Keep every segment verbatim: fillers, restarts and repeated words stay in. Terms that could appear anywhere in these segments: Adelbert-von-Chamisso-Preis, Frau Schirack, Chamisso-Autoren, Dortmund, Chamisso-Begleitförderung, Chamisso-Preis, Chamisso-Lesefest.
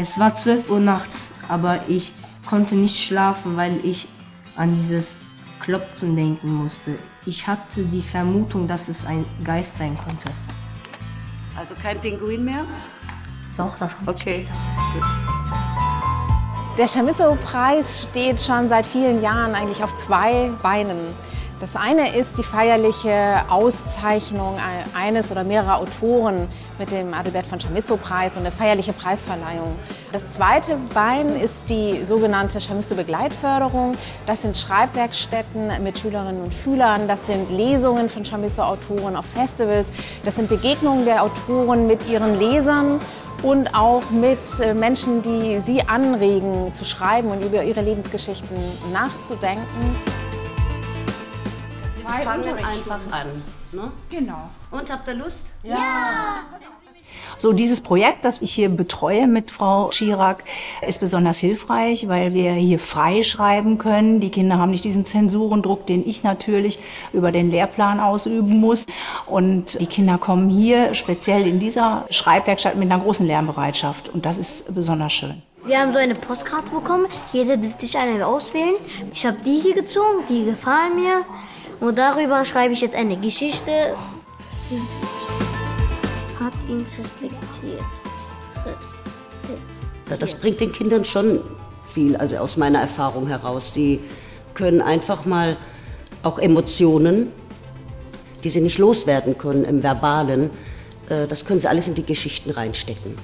Es war zwölf Uhr nachts, aber ich konnte nicht schlafen, weil ich an dieses Klopfen denken musste. Ich hatte die Vermutung, dass es ein Geist sein konnte. Also kein Pinguin mehr? Doch, das kommt okay. Später. Der Chamisso-Preis steht schon seit vielen Jahren eigentlich auf zwei Beinen. Das eine ist die feierliche Auszeichnung eines oder mehrerer Autoren mit dem Adelbert-von-Chamisso-Preis und eine feierliche Preisverleihung. Das zweite Bein ist die sogenannte Chamisso-Begleitförderung. Das sind Schreibwerkstätten mit Schülerinnen und Schülern, das sind Lesungen von Chamisso-Autoren auf Festivals, das sind Begegnungen der Autoren mit ihren Lesern und auch mit Menschen, die sie anregen, zu schreiben und über ihre Lebensgeschichten nachzudenken. Wir fangen einfach an, ne? Genau. Und habt ihr Lust? Ja! So, dieses Projekt, das ich hier betreue mit Frau Schirack, ist besonders hilfreich, weil wir hier frei schreiben können. Die Kinder haben nicht diesen Zensurendruck, den ich natürlich über den Lehrplan ausüben muss. Und die Kinder kommen hier speziell in dieser Schreibwerkstatt mit einer großen Lernbereitschaft. Und das ist besonders schön. Wir haben so eine Postkarte bekommen. Jeder durfte sich eine auswählen. Ich habe die hier gezogen, die gefallen mir. Und darüber schreibe ich jetzt eine Geschichte. Hat ihn respektiert. respektiert. Das bringt den Kindern schon viel, also aus meiner Erfahrung heraus. Sie können einfach mal auch Emotionen, die sie nicht loswerden können im Verbalen, das können sie alles in die Geschichten reinstecken.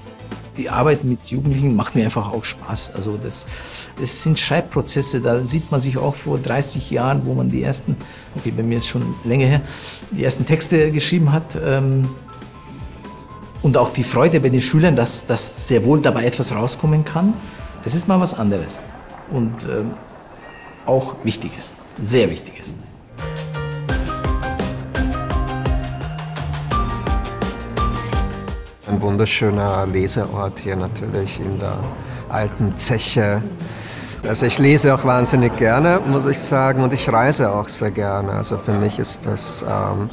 Die Arbeit mit Jugendlichen macht mir einfach auch Spaß. Also das, das sind Schreibprozesse, da sieht man sich auch vor dreißig Jahren, wo man die ersten, okay, bei mir ist schon länger her, die ersten Texte geschrieben hat. Ähm, und auch die Freude bei den Schülern, dass, dass sehr wohl dabei etwas rauskommen kann. Das ist mal was anderes und ähm, auch Wichtiges, sehr Wichtiges. Ein wunderschöner Leseort hier natürlich in der alten Zeche. Also ich lese auch wahnsinnig gerne, muss ich sagen, und ich reise auch sehr gerne. Also für mich ist das ähm,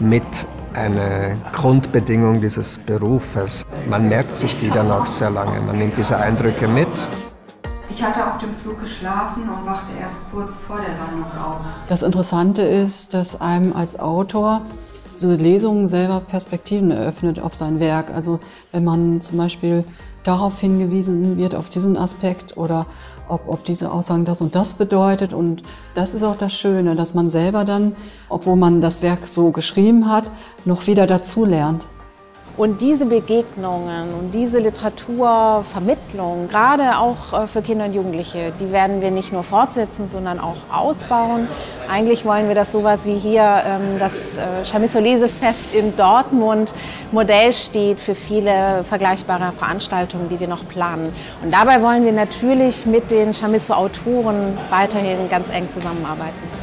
mit eine Grundbedingung dieses Berufes. Man merkt sich die dann auch sehr lange, man nimmt diese Eindrücke mit. Ich hatte auf dem Flug geschlafen und wachte erst kurz vor der Landung auf. Das Interessante ist, dass einem als Autor diese Lesungen selber Perspektiven eröffnet auf sein Werk. Also wenn man zum Beispiel darauf hingewiesen wird, auf diesen Aspekt oder ob, ob diese Aussagen das und das bedeutet. Und das ist auch das Schöne, dass man selber dann, obwohl man das Werk so geschrieben hat, noch wieder dazulernt. Und diese Begegnungen und diese Literaturvermittlung, gerade auch für Kinder und Jugendliche, die werden wir nicht nur fortsetzen, sondern auch ausbauen. Eigentlich wollen wir, dass sowas wie hier das Chamisso-Lesefest in Dortmund Modell steht für viele vergleichbare Veranstaltungen, die wir noch planen. Und dabei wollen wir natürlich mit den Chamisso-Autoren weiterhin ganz eng zusammenarbeiten.